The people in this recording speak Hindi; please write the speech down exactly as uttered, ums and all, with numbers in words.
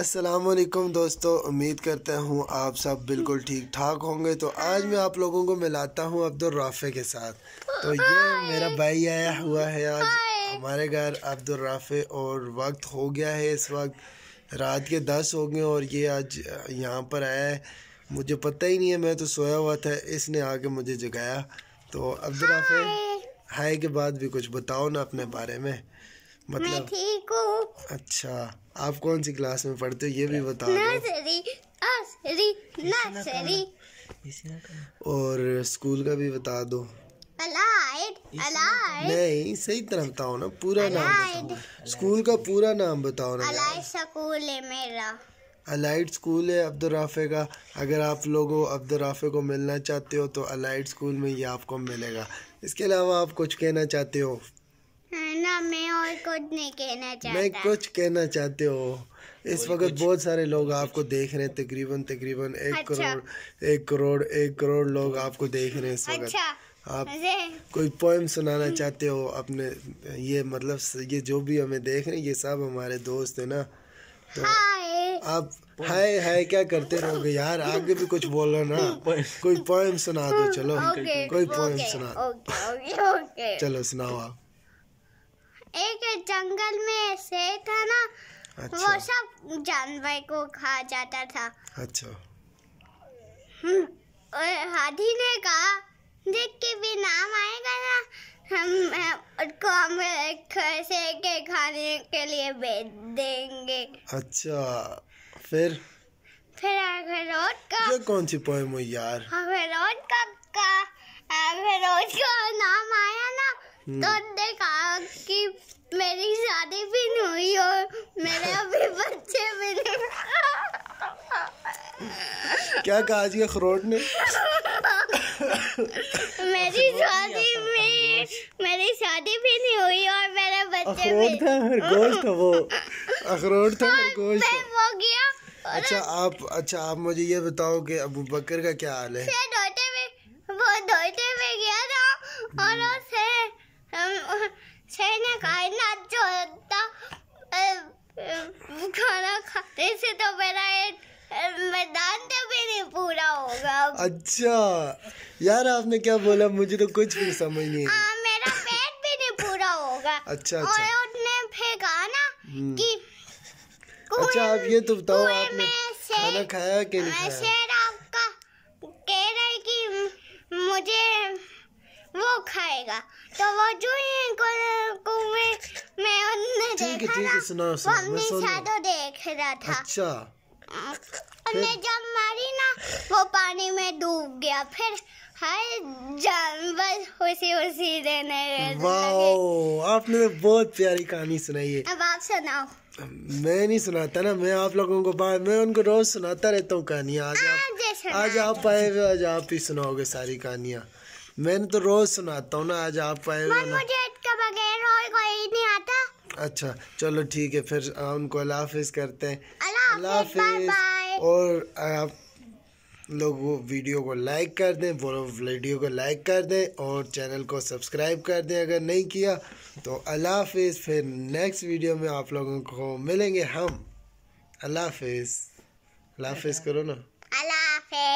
अस्सलामुअलैकुम दोस्तों, उम्मीद करता हूँ आप सब बिल्कुल ठीक ठाक होंगे। तो आज मैं आप लोगों को मिलाता हूँ अब्दुर रफ़े के साथ। तो ये मेरा भाई आया हुआ है आज हमारे घर अब्दुर रफ़े, और वक्त हो गया है, इस वक्त रात के दस हो गए और ये आज यहाँ पर आया है। मुझे पता ही नहीं है, मैं तो सोया हुआ था, इसने आके मुझे जगाया। तो अब्दुर रफ़े, हाय के बाद भी कुछ बताओ ना अपने बारे में, मतलब मैं ठीक हूँ। अच्छा, आप कौन सी क्लास में पढ़ते हो ये भी बता दो, और स्कूल का भी बता दो। अलाइट अलाइट नहीं, सही तरह बताओ ना, पूरा नाम बताओ, स्कूल का पूरा नाम बताओ ना। अलाइट स्कूल है मेरा, अलाइट स्कूल है अब्दुर रफ़े का। अगर आप लोगों अब्दुर रफ़े को मिलना चाहते हो तो अलाइट स्कूल में ये आपको मिलेगा। इसके अलावा आप कुछ कहना चाहते हो? ना, मैं और कुछ नहीं कहना चाहता। मैं कुछ कहना चाहते हो? इस वक्त बहुत सारे लोग आपको देख रहे हैं, तकरीबन तकरीबन एक अच्छा। करोड़ एक करोड़ एक करोड़ लोग आपको देख रहे हैं इस वक्त। अच्छा। आप कोई पोएम सुनाना चाहते हो अपने? ये मतलब ये जो भी हमें देख रहे हैं ये सब हमारे दोस्त है ना, तो हाय। आप हाय हाय क्या करते रहोगे यार, आगे भी कुछ बोलो ना, कोई पोएम सुना दो। चलो कोई पोएम सुना दो, चलो सुनाओ आप। एक जंगल में शेर था ना। अच्छा। वो सब जानवर को खा जाता था। अच्छा। और हाथी ने कहा, देख के भी नाम आएगा ना, हम उसको हम शेर के खाने के लिए भेज देंगे। अच्छा, फिर फिर अखरोट का, ये कौन सी पोएम हुई यार, अखरोट का का अखरोट का नाम आया ना, तो देखा कि मेरी शादी भी नहीं हुई और मेरे अभी बच्चे भी नहीं। क्या कहा आज के खरोट ने? मेरी शादी में मेरी शादी भी नहीं हुई और मेरे बच्चे भी। अखरोट था, खरगोश था वो, अखरोट था, खरगोश था। हो गया। अच्छा आप अच्छा आप मुझे ये बताओ कि अबू बकर का क्या हाल है? धोते में वो धोते में गया था और उसे खाना खाते से तो मेरा मैदान तो भी नहीं पूरा होगा। अच्छा यार, आपने क्या बोला, मुझे तो कुछ भी समझ नहीं आया। मेरा पेट भी नहीं पूरा होगा। अच्छा अच्छा। और उसने फेंका ना कि। अच्छा आप ये तो बताओ, आपने खाना खाया कि नहीं खाया? शेर आपका कह रहे कि मुझे वो खाएगा, तो वो जो ही कुएं में उन्हें देखा ना, सुनाओ सुनाओ, मैं सुन रहा था, देख रहा था। अच्छा। उन्हें जब मारी ना, वो पानी में डूब गया, फिर हर जानवर उसी उसी देने लगे। वाह, आपने तो बहुत प्यारी कहानी सुनाई है। अब आप सुनाओ। मैं नहीं सुनाता ना, मैं आप लोगों को बार मैं उनको रोज सुनाता रहता हूँ कहानियाँ। आज आज आप आए हुए, आज आप ही सुनाओगे सारी कहानियाँ। मैंने तो रोज सुनाता हूँ ना, आज आप पाएगा ना। मुझे इसका बगैर और कोई नहीं आता। अच्छा चलो ठीक है, फिर उनको अल्लाह हाफिज़ करते हैं। अल्लाह हाफिज़। और आप लोग वो वीडियो को लाइक कर दें, वो वीडियो को लाइक कर दें और चैनल को सब्सक्राइब कर दें अगर नहीं किया तो। अल्लाह हाफिज़, फिर नेक्स्ट वीडियो में आप लोगों को मिलेंगे हम। अल्लाह हाफिज़। अल्लाह हाफिज़ करो ना।